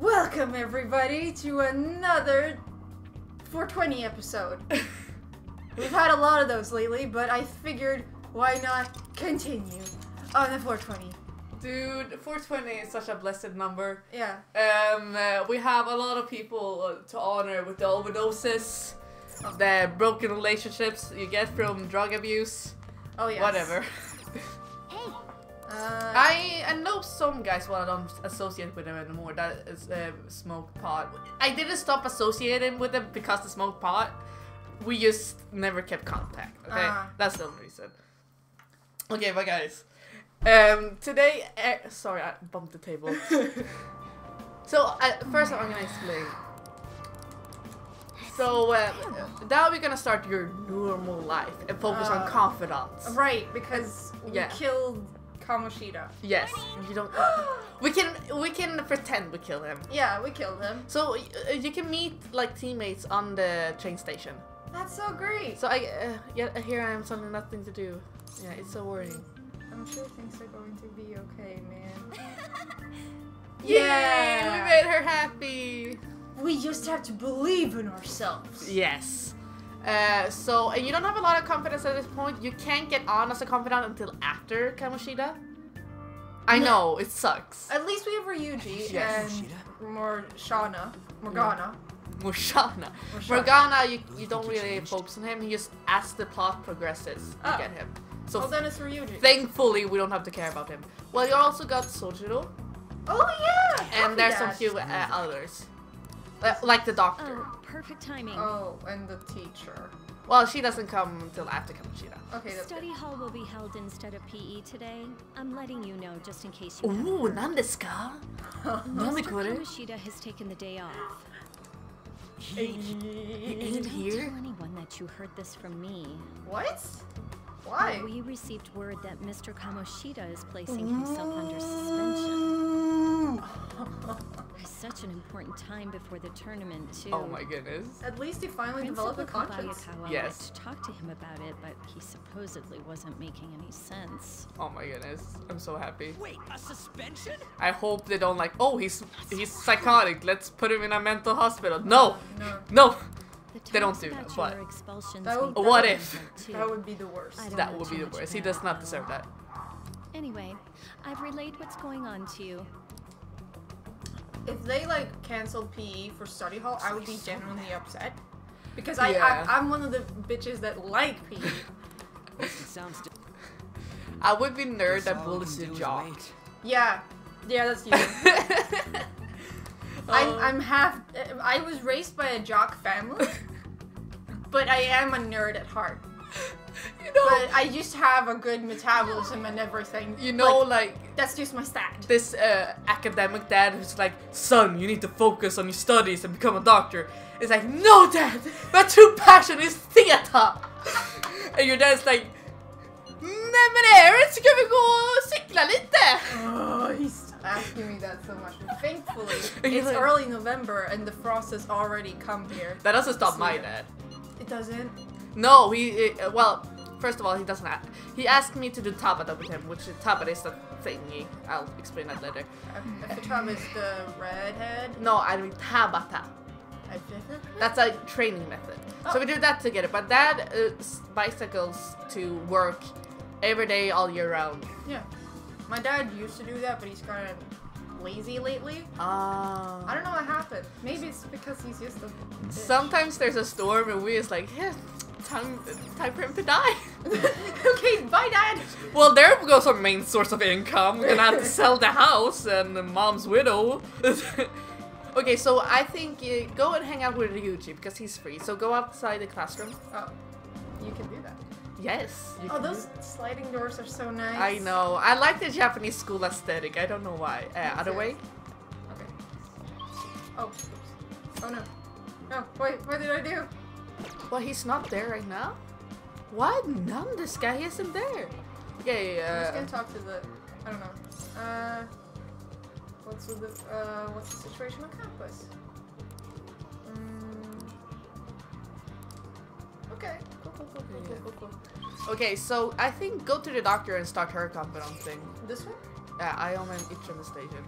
Welcome everybody to another 420 episode. We've had a lot of those lately, but I figured why not continue on the 420. Dude, 420 is such a blessed number. Yeah. We have a lot of people to honor with the overdoses, the broken relationships you get from drug abuse. Oh yeah. Whatever. Hey. I know some guys, well, I don't associate with them anymore. That is smoke pot. I didn't stop associating with them because the smoke pot. We just never kept contact. Okay, that's the only reason. Okay, but guys, today, sorry, I bumped the table. So first, I'm gonna explain. So now we're gonna start your normal life and focus on confidants. Right, because we killed Kamoshida. Yes, you don't. We can pretend we kill him. Yeah, we killed him. So you can meet like teammates on the train station. That's so great. So yeah, here I am, something nothing to do. Yeah, it's so worrying. I'm sure things are going to be okay, man. Yeah, we made her happy. We just have to believe in ourselves. Yes. And you don't have a lot of confidence at this point. You can't get on as a confidant until after Kamoshida. I know, it sucks. At least we have Ryuji and Morgana. Morgana, you don't really focus on him. You just, as the plot progresses, you get him. So well, then it's Ryuji. Thankfully, we don't have to care about him. Well, you also got Sojiro. Oh yeah! And there's some few others. Like the doctor. Oh, perfect timing. Oh, and the teacher. Well, she doesn't come until after Kamoshida. Okay, that's Study hall will be held instead of PE today. I'm letting you know just in case you Ooh, none this car. Mr. Kamoshida has taken the day off. He ain't here? Don't tell anyone that you heard this from me. What? Why? Well, we received word that Mr. Kamoshida is placing himself under suspension. It's such an important time before the tournament, too. Oh my goodness. At least he finally developed a conscience. Yes. I talked to him about it, but he supposedly wasn't making any sense. Oh my goodness. I'm so happy. Wait, a suspension? I hope they don't like, oh, he's psychotic. Let's put him in a mental hospital. No! No! They don't do that, but what if? That would be the worst. That would be the worst. He does not deserve that. Anyway, I've relayed what's going on to you. If they like canceled PE for study hall, I would be genuinely upset because I'm one of the bitches that like PE. I would be nerd that bullies the jock. Yeah, that's you. I'm half. I was raised by a jock family, but I am a nerd at heart. You know, but I just have a good metabolism and everything. You know, like that's just my stat. This academic dad who's like, son, you need to focus on your studies and become a doctor. It's like, no, dad, my true passion is theater. And your dad's like, nej men Arin, ska vi gå och cykla lite? Oh, he's asking me that so much. But thankfully, it's early November and the frost has already come here. That doesn't stop my dad. It doesn't. No, well, first of all, he doesn't ask. He asked me to do Tabata with him, which Tabata is the thingy. I'll explain that later. Tabata is the redhead? No, I mean Tabata. That's a training method. Oh. So we do that together, but Dad bicycles to work every day, all year round. Yeah. My dad used to do that, but he's kind of lazy lately. I don't know what happened. Maybe it's because he's used to it. Sometimes there's a storm and we just like, yeah. Time for him to die. Okay, bye, Dad. Well, there goes our main source of income. We're gonna have to sell the house and the mom's widow. Okay, so I think go and hang out with Ryuji because he's free. So go outside the classroom. Oh, you can do that. Yes. Oh, those sliding doors are so nice. I know. I like the Japanese school aesthetic. I don't know why. Other way. Okay. Oh. Oh no. No. Wait. What did I do? Well, he's not there right now. What? None. This guy isn't there. Okay. I'm just gonna talk to the. I don't know. What's the situation on campus? Okay. Cool. Okay. So I think go to the doctor and start her confidant thing. This one? Yeah, I am an itch on the station.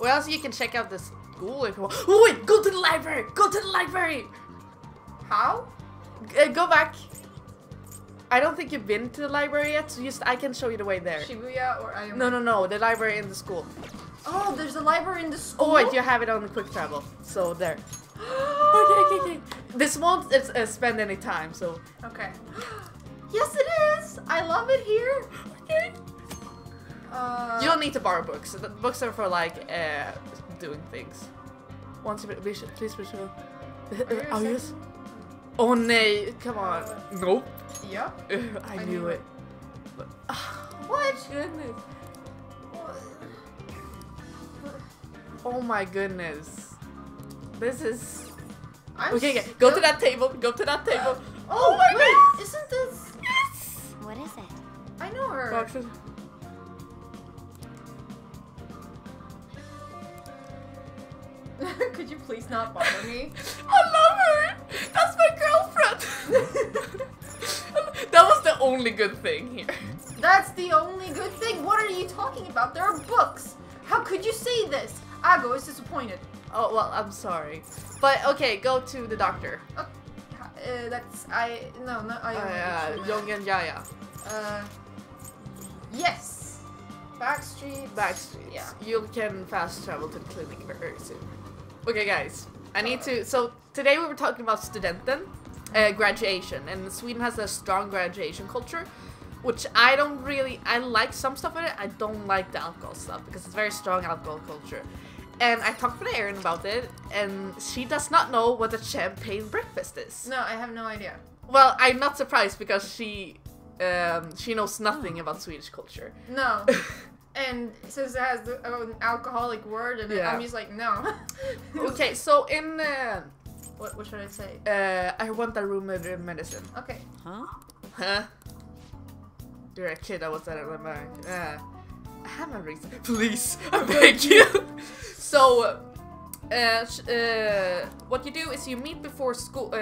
Well, also you can check out this school if you want. Oh wait, go to the library! Go to the library! How? Go back. I don't think you've been to the library yet, so just I can show you the way there. Shibuya or Ayome? No, no, no, the library in the school. Oh, there's a library in the school? Oh wait, you have it on the quick travel, so there. Okay, okay, okay. This won't spend any time, so... Okay. Yes, it is! I love it here! Okay. You don't need to borrow books. The books are for, like, doing things. Once you... Please, please, oh, yes? Oh, nay! Come on. Nope. Yeah. I knew it. But, what? Goodness. Oh, my goodness. This is... okay, okay, go to that table, go to that table. Oh my god! Isn't this... Yes! What is it? I know her. Boxes. Could you please not bother me? I love her! That's my girlfriend! That was the only good thing here. That's the only good thing? What are you talking about? There are books! How could you say this? Ago is disappointed. Oh, well, I'm sorry. But, okay, go to the doctor. That's... Yongen-Jaya. Yes! Backstreets. Backstreets. Yeah. You can fast travel to the clinic very soon. Okay, guys. I need to... So, today we were talking about studenten, graduation. And Sweden has a strong graduation culture, which I don't really... I like some stuff in it. I don't like the alcohol stuff, because it's very strong alcohol culture. And I talked with Arin about it, and she does not know what a champagne breakfast is. No, I have no idea. Well, I'm not surprised because she knows nothing about Swedish culture. No. And since it has the, an alcoholic word in it, yeah. I'm just like, no. Okay, so in... what should I say? I want a room with medicine. Okay. Huh? Huh? You're a kid, I was at it. Yeah. I have a reason. Please, I beg you. So, what you do is you meet before school,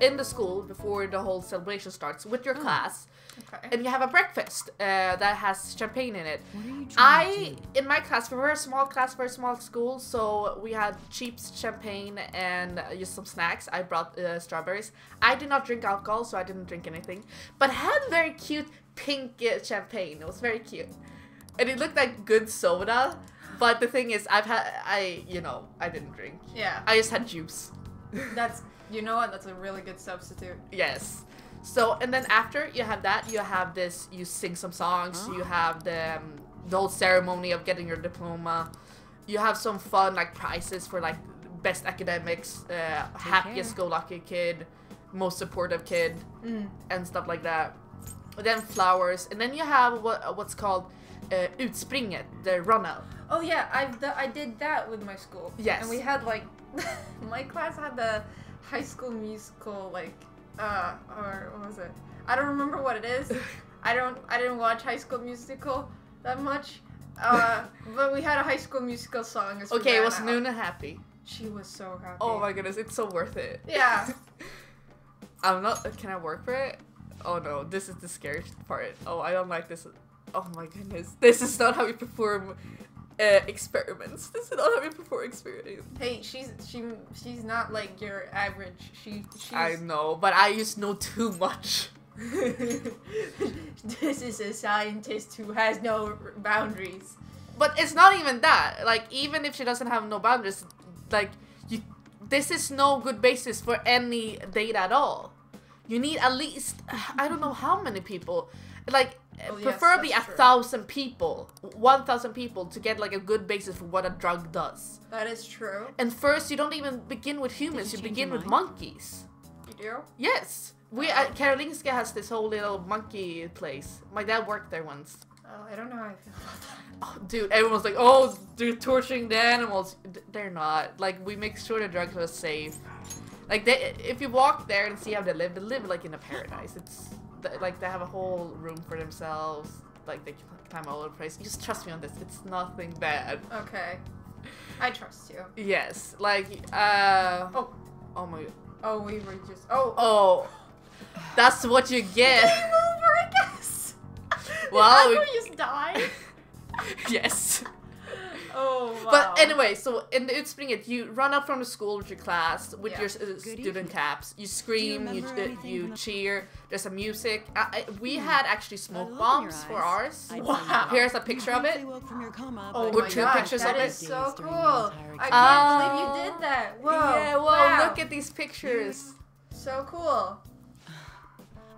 in the school before the whole celebration starts with your class, okay. And you have a breakfast that has champagne in it. What are you trying to do? In my class, we were a small class, very small school, so we had cheap champagne and just some snacks. I brought strawberries. I did not drink alcohol, so I didn't drink anything, but had very cute pink champagne. It was very cute. And it looked like good soda, but the thing is, I didn't drink. Yeah. I just had juice. That's, you know what, that's a really good substitute. Yes. So, and then after you have that, you have this, you sing some songs, you have the whole ceremony of getting your diploma, you have some fun, like, prizes for, like, best academics, happiest go-lucky kid, most supportive kid, and stuff like that. And then flowers, and then you have what's called... Utspringet, the run-out. Oh yeah, I did that with my school. Yes. And we had like, my class had the High School Musical, like, or what was it? I don't remember what it is. I didn't watch High School Musical that much. But we had a High School Musical song as well. Okay, it was Nuna happy? She was so happy. Oh my goodness, it's so worth it. Yeah. I'm not, can I work for it? Oh no, this is the scary part. Oh, I don't like this. Oh my goodness, this is not how we perform experiments. This is not how we perform experiments. Hey, she's not like your average. She's... I know, but I just know too much. This is a scientist who has no boundaries. But it's not even that. Like, even if she doesn't have no boundaries, like, this is no good basis for any data at all. You need at least, I don't know how many people, like, oh, preferably yes, 1,000 people to get like a good basis for what a drug does. That is true. And first, you don't even begin with humans, you begin with monkeys. You do? Yes. We at Karolinska has this whole little monkey place. My dad worked there once. Oh, I don't know how I feel about that. Oh, dude, everyone's like, oh, they're torturing the animals. They're not. Like, we make sure the drugs are safe. Like, if you walk there and see how they live like in a paradise. It's... like, they have a whole room for themselves. Like, they climb all over the place. You just trust me on this. It's nothing bad. Okay. I trust you. Yes. Like, oh. Oh my god. Oh, we were just... Oh. Oh. That's what you get. Game over, I guess. Well, we just died? Yes. Oh, wow. But anyway, so in the Utspringet, you run up from the school with your class, with your student caps. You scream, you cheer. There's some music. We had actually smoke bombs for ours. Wow. Here's a picture of it. Oh, or two pictures of it. That is so cool. I can't believe you did that. Whoa. Yeah, whoa, wow. Look at these pictures. So cool.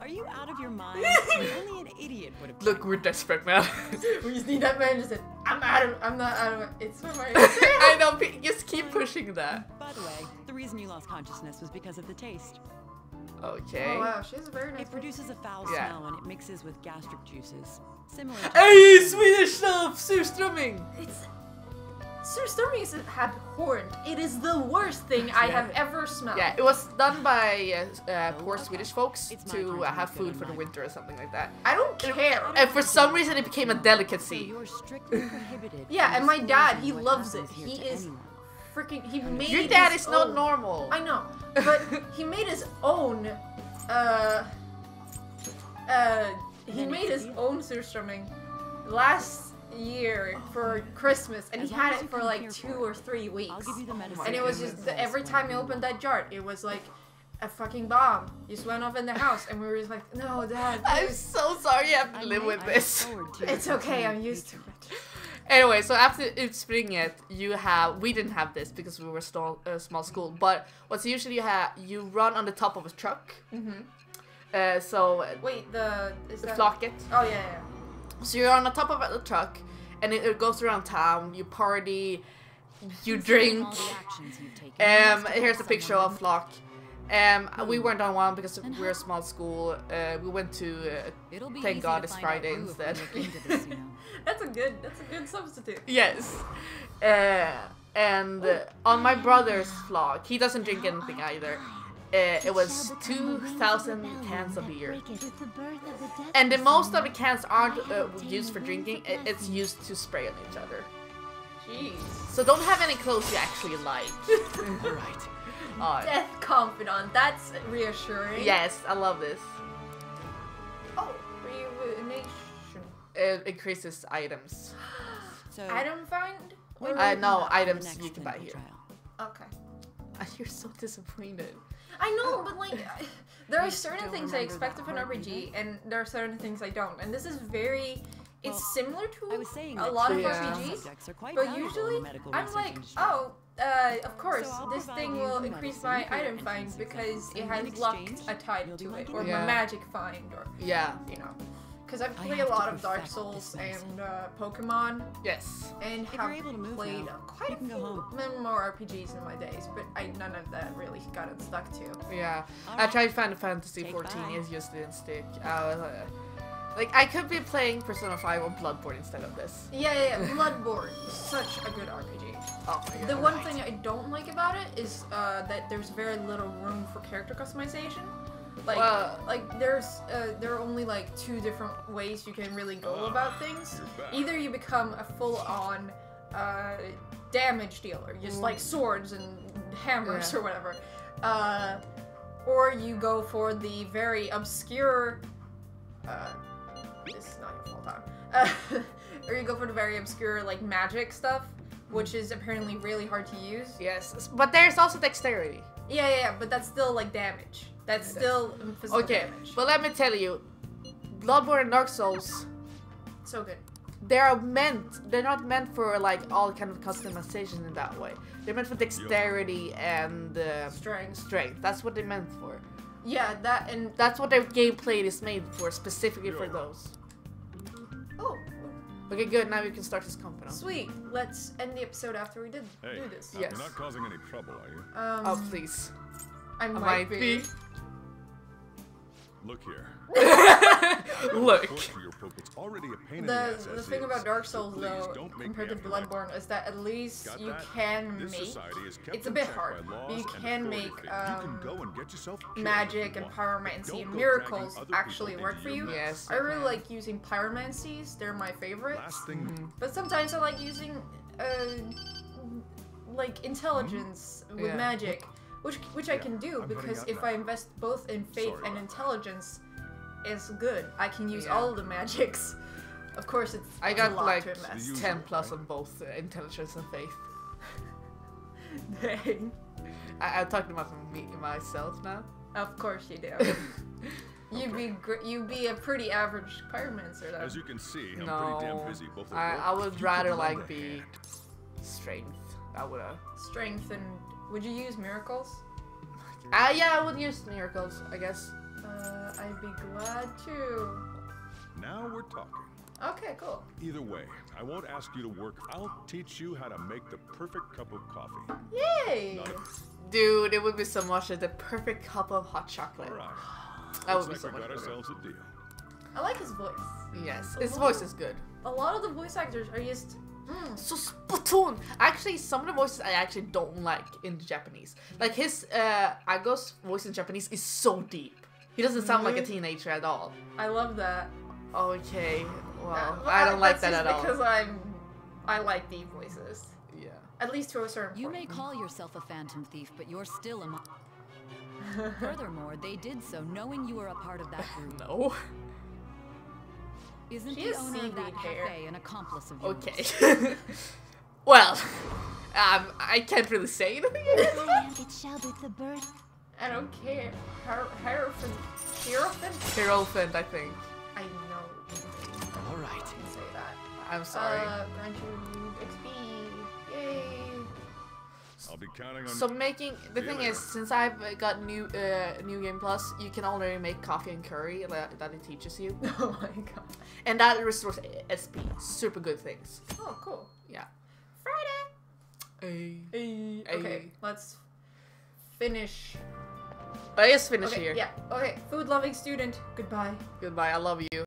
Are you out of your mind? Only an idiot would have. Look, we're desperate, man. We just need that man to say, I'm not out of it. It's for my. I know. Just keep pushing that. By the way, the reason you lost consciousness was because of the taste. Okay. Oh wow, she has a very nice. It produces a foul smell and it mixes with gastric juices, similar. To hey, Swedish stuff, Surströmming. It's Surströmming is abhorrent. It is the worst thing I have ever smelled. Yeah, it was done by poor Swedish folks to have food for the winter or something like that. I don't care. And for some reason it became a delicacy. You're strictly prohibited. Yeah, and my dad, he loves it. He is freaking, he made your dad is not normal. I know, but he made his own, he made his own Surströmming last year for Christmas, and he had it for like 2 or 3 weeks. I'll give you the medicine. And it was just every time you opened that jar, it was like a fucking bomb. You just went off in the house, and we were just like, "No, Dad." I'm so sorry you have to live with this. It's okay, I'm used to it. Anyway, so after Utspringet, you have we didn't have this because we were a small school. But what's usually you run on the top of a truck. Mm-hmm. So wait, the flocket. Oh yeah. Yeah. So you're on the top of a truck, and it goes around town. You party, you drink. Here's a picture of Flock. We weren't on one because we're a small school. We went to Thank God It's Friday instead. That's a good substitute. Yes. And on my brother's Flock, he doesn't drink anything either. It was 2,000 cans of beer. And the most of the cans aren't used for drinking, it's used to spray on each other. Jeez. So don't have any clothes you actually like. Alright. Death confidant, that's reassuring. Yes, I love this. Oh, rejuvenation. It increases items. So item find? No, items you can buy here. Okay. You're so disappointed. I know, but like, there are certain things I expect of an RPG, and there are certain things I don't. And this is very, it's similar to a lot of RPGs, but usually I'm like, oh, of course, this thing will increase my item find because it has luck tied to it, or my magic find, or, you know. Because I've played a lot of Dark Souls and Pokemon. Yes. And have played quite a few more RPGs in my days, but none of that really got it stuck to. Yeah. I tried Final Fantasy XIV, it just didn't stick. Like, I could be playing Persona 5 on Bloodborne instead of this. Yeah. Bloodborne. Such a good RPG. Oh my God. The one thing I don't like about it is that there's very little room for character customization. Like there are only like 2 different ways you can really go about things. Either you become a full-on damage dealer, just like swords and hammers or whatever, or you go for the very obscure. This is not your fault, or you go for the very obscure like magic stuff, which is apparently really hard to use. Yes, but there's also dexterity. Yeah, but that's still like damage. That's still physical damage. But let me tell you, Bloodborne and Dark Souls, so good. They're not meant for like all kind of customization in that way. They're meant for dexterity and strength. That's what they're meant for. Yeah, that and that's what their gameplay is made for, specifically for those. Oh. Okay, good. Now we can start this company. Sweet. Let's end the episode after we do this. Yes. You're not causing any trouble, are you? Oh please. I might be. Look here. Look. The thing about Dark Souls, though, compared to Bloodborne, is that at least you can make. It's a bit hard, but you can make magic and pyromancy and miracles actually work for you. Yes. I really like using pyromancies; they're my favorites. But sometimes I like using like intelligence with magic. Which I can do because if I invest both in faith and intelligence, it's good. I can use all the magics. Of course, it's I got a lot like to 10 plus on both intelligence and faith. Dang. I'm talking about myself now. Of course you do. You'd be a pretty average pyromancer though. As you can see, I'm pretty damn busy. Both I would rather like be strength. That would strength and would you use miracles? Yeah, I would use miracles, I guess. I'd be glad to. Now we're talking. Okay, cool. Either way, I won't ask you to work. I'll teach you how to make the perfect cup of coffee. Yay! Dude, it would be so much as the perfect cup of hot chocolate. All right. That would be so much better. Ourselves a deal. I like his voice. Yes, his voice is good. A lot of the voice actors are just so Splatoon. Actually, some of the voices I actually don't like in the Japanese. Like his Ago's voice in Japanese is so deep. He doesn't sound like a teenager at all. I love that. Okay. Well, I don't like that at all. Because I like deep voices. Yeah. At least to a certain point. You may call yourself a phantom thief, but you're still a Furthermore, they did so knowing you were a part of that group. No. Isn't the owner of that cafe an accomplice of yours? Okay. Well, I can't really say anything. It shall be the birth. I don't care. Hierophant, I think. I know. All right. Say that. I'm sorry. Grant you XP. Yay. I'll be counting on. So making the thing is, since I've got new game plus, you can already make coffee and curry that it teaches you. Oh my god. And that restores SP. Super good things. Oh cool. Yeah. Friday. Okay. Let's finish. But I just finished here. Yeah. Okay. Food loving student. Goodbye. Goodbye. I love you.